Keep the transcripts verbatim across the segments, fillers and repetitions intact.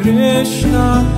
Krishna.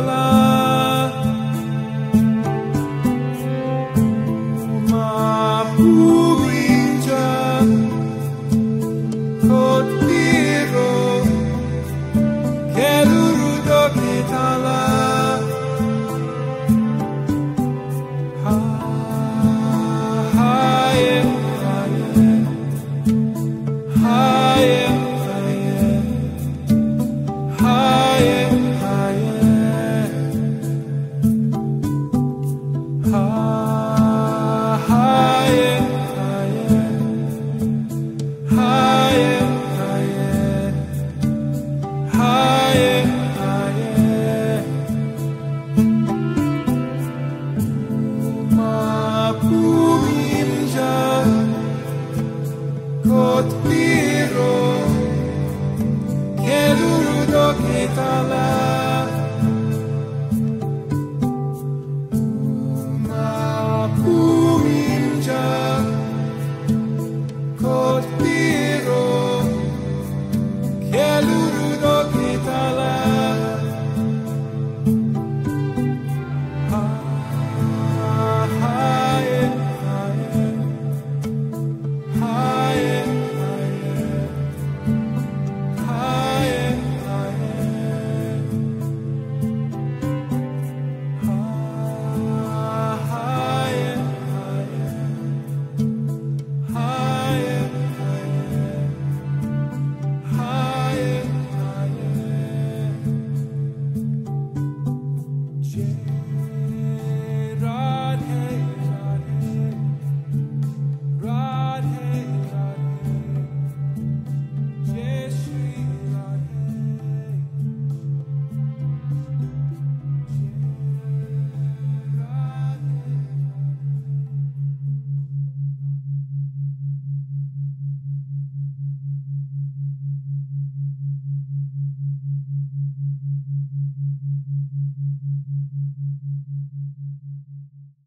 Get